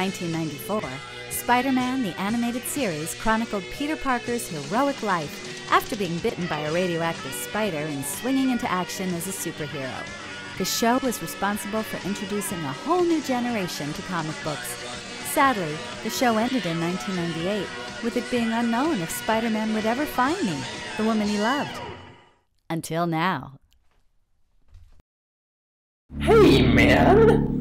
1994, Spider-Man: The Animated Series chronicled Peter Parker's heroic life after being bitten by a radioactive spider and swinging into action as a superhero. The show was responsible for introducing a whole new generation to comic books. Sadly, the show ended in 1998, with it being unknown if Spider-Man would ever find me, the woman he loved. Until now. Hey, man!